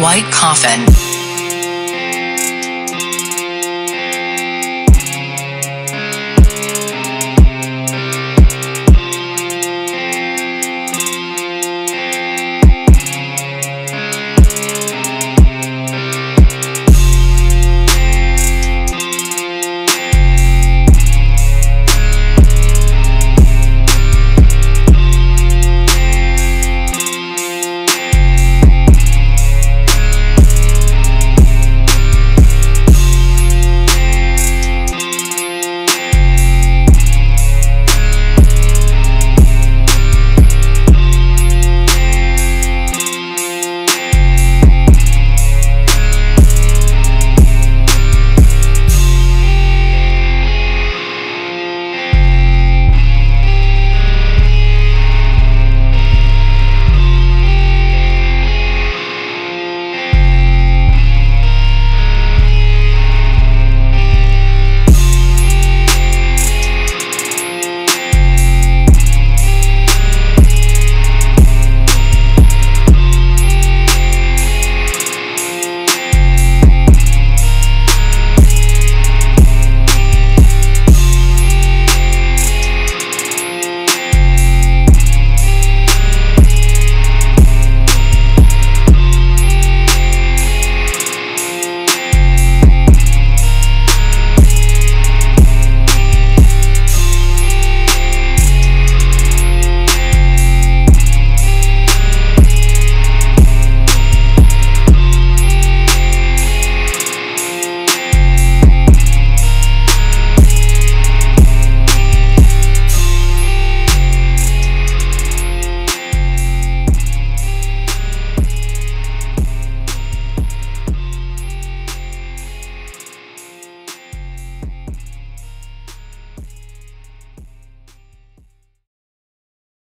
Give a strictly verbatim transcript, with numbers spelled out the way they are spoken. White Coffin.